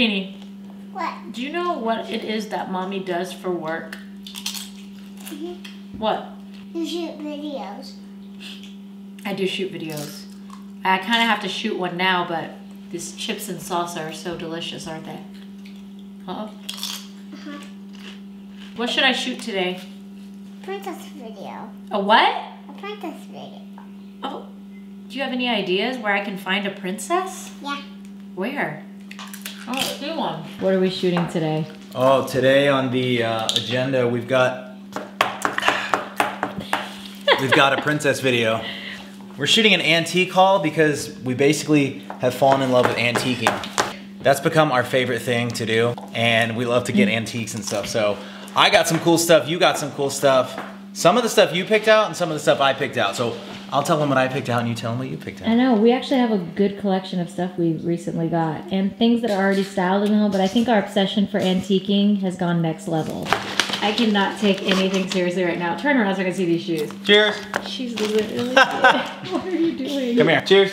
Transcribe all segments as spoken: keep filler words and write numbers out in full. Katie. What? Do you know what it is that Mommy does for work? Mm-hmm. What? You shoot videos. I do shoot videos. I kind of have to shoot one now, but these chips and salsa are so delicious, aren't they? Uh-oh. Uh-huh. What should I shoot today? Princess video. A what? A princess video. Oh. Do you have any ideas where I can find a princess? Yeah. Where? Oh, let's do one. What are we shooting today? Oh, today on the uh, agenda we've got we've got a princess video. We're shooting an antique haul because we basically have fallen in love with antiquing. That's become our favorite thing to do, and we love to get antiques and stuff. So I got some cool stuff, you got some cool stuff. Some of the stuff you picked out and some of the stuff I picked out. So I'll tell them what I picked out and you tell them what you picked out. I know, we actually have a good collection of stuff we recently got and things that are already styled in the home, but I think our obsession for antiquing has gone next level. I cannot take anything seriously right now. Turn around so I can see these shoes. Cheers. She's literally what are you doing? Come here, cheers.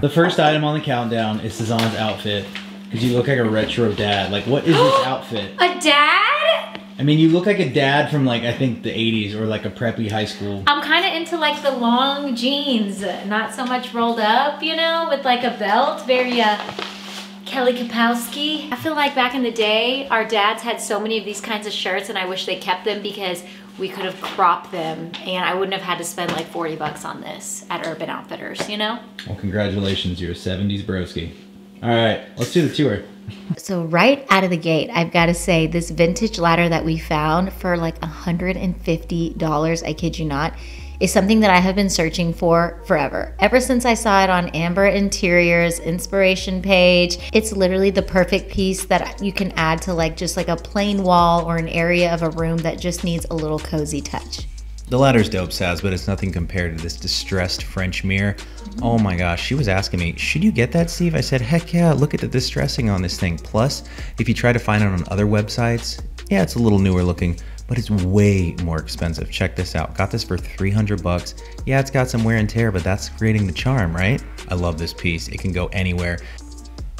The first item on the countdown is Suzanne's outfit. Because you look like a retro dad. Like, what is this outfit? A dad? I mean, you look like a dad from, like, I think the eighties or, like, a preppy high school. I'm kind of into, like, the long jeans. Not so much rolled up, you know, with, like, a belt. Very, uh, Kelly Kapowski. I feel like back in the day, our dads had so many of these kinds of shirts, and I wish they kept them because we could have cropped them and I wouldn't have had to spend like forty bucks on this at Urban Outfitters, you know? Well, congratulations, you're a seventies broski. All right, let's do the tour. So right out of the gate, I've got to say this vintage ladder that we found for like one hundred fifty dollars, I kid you not, is something that I have been searching for forever. Ever since I saw it on Amber Interiors inspiration page, it's literally the perfect piece that you can add to like just like a plain wall or an area of a room that just needs a little cozy touch. The ladder's dope, Saz, but it's nothing compared to this distressed French mirror. Mm-hmm. Oh my gosh, she was asking me, should you get that, Steve? I said, heck yeah, look at the distressing on this thing. Plus, if you try to find it on other websites, yeah, it's a little newer looking, but it's way more expensive. Check this out. Got this for three hundred bucks. Yeah, it's got some wear and tear, but that's creating the charm, right? I love this piece. It can go anywhere.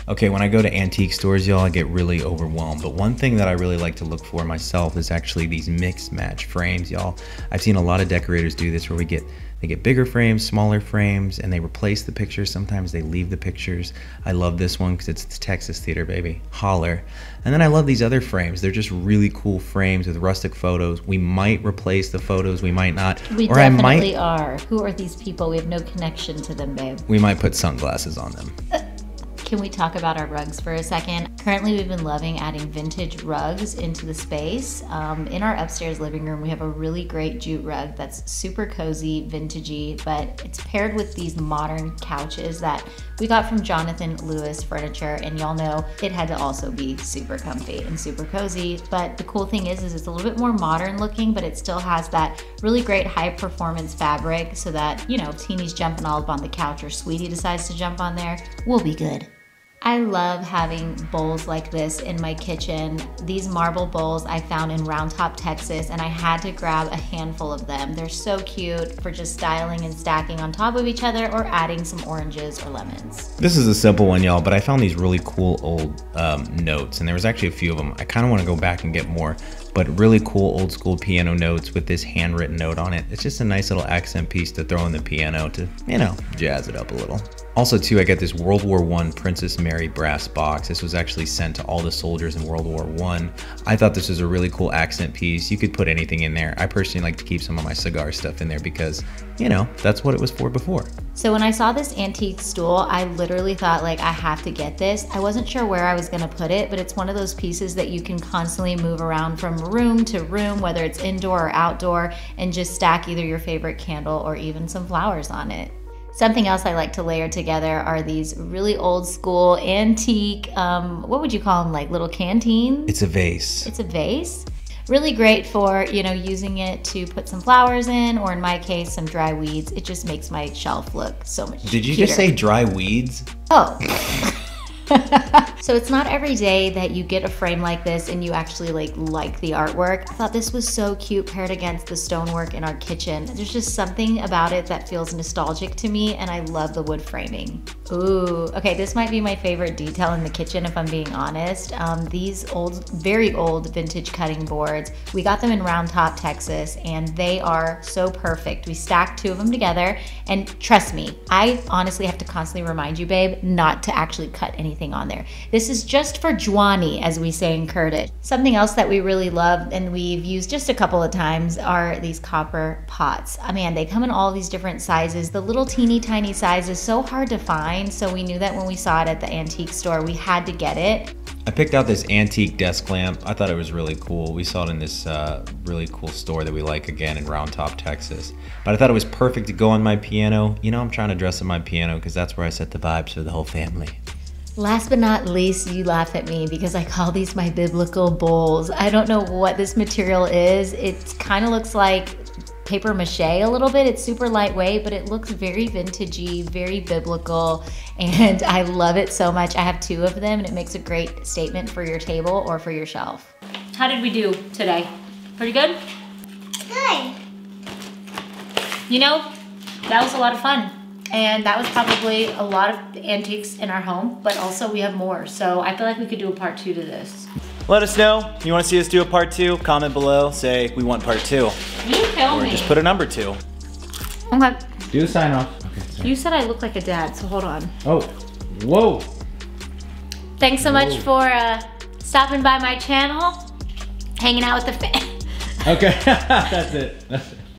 Okay, when I go to antique stores, y'all, I get really overwhelmed. But one thing that I really like to look for myself is actually these mix match frames, y'all. I've seen a lot of decorators do this where we get, they get bigger frames, smaller frames, and they replace the pictures. Sometimes they leave the pictures. I love this one because it's the Texas Theater, baby. Holler. And then I love these other frames. They're just really cool frames with rustic photos. We might replace the photos, we might not. We or definitely I might, are. Who are these people? We have no connection to them, babe. We might put sunglasses on them. Uh Can we talk about our rugs for a second? Currently, we've been loving adding vintage rugs into the space. Um, in our upstairs living room, we have a really great jute rug that's super cozy, vintagey, but it's paired with these modern couches that we got from Jonathan Lewis Furniture, and y'all know it had to also be super comfy and super cozy. But the cool thing is, is it's a little bit more modern looking, but it still has that really great high performance fabric so that, you know, if Teeny's jumping all up on the couch or Sweetie decides to jump on there, we'll be good. I love having bowls like this in my kitchen. These marble bowls I found in Round Top, Texas, and I had to grab a handful of them. They're so cute for just styling and stacking on top of each other or adding some oranges or lemons. This is a simple one, y'all, but I found these really cool old um, notes, and there was actually a few of them. I kind of want to go back and get more, but really cool old school piano notes with this handwritten note on it. It's just a nice little accent piece to throw in the piano to, you know, jazz it up a little. Also too, I got this World War One Princess Mary brass box. This was actually sent to all the soldiers in World War One. I thought this was a really cool accent piece. You could put anything in there. I personally like to keep some of my cigar stuff in there because, you know, that's what it was for before. So when I saw this antique stool, I literally thought like, I have to get this. I wasn't sure where I was gonna put it, but it's one of those pieces that you can constantly move around from room to room, whether it's indoor or outdoor, and just stack either your favorite candle or even some flowers on it. Something else I like to layer together are these really old school, antique, um, what would you call them, like little canteens? It's a vase. It's a vase? Really great for, you know, using it to put some flowers in, or in my case, some dry weeds. It just makes my shelf look so much cuter. Did you just say dry weeds? Oh. So it's not every day that you get a frame like this and you actually like like the artwork. I thought this was so cute paired against the stonework in our kitchen. There's just something about it that feels nostalgic to me, and I love the wood framing. Ooh, okay, this might be my favorite detail in the kitchen if I'm being honest. Um, these old, very old vintage cutting boards, we got them in Round Top, Texas, and they are so perfect. We stacked two of them together, and trust me, I honestly have to constantly remind you, babe, not to actually cut anything on there. This is just for Juani, as we say in Kurdish. Something else that we really love and we've used just a couple of times are these copper pots. Oh man, they come in all these different sizes. The little teeny tiny size is so hard to find, so we knew that when we saw it at the antique store, we had to get it. I picked out this antique desk lamp. I thought it was really cool. We saw it in this uh, really cool store that we like, again, in Round Top, Texas. But I thought it was perfect to go on my piano. You know, I'm trying to dress up my piano because that's where I set the vibes for the whole family. Last but not least, you laugh at me because I call these my biblical bowls. I don't know what this material is. It kind of looks like paper mache a little bit. It's super lightweight, but it looks very vintagey, very biblical, and I love it so much. I have two of them, and it makes a great statement for your table or for your shelf. How did we do today? Pretty good? Good. You know, that was a lot of fun. And that was probably a lot of antiques in our home, but also we have more. So I feel like we could do a part two to this. Let us know. You want to see us do a part two? Comment below. Say, we want part two. You tell me. Just put a number two. Okay. Do a sign off. Okay, sorry. You said I look like a dad, so hold on. Oh, whoa. Thanks so whoa. much for uh, stopping by my channel, hanging out with the fam. Okay, that's it. That's it.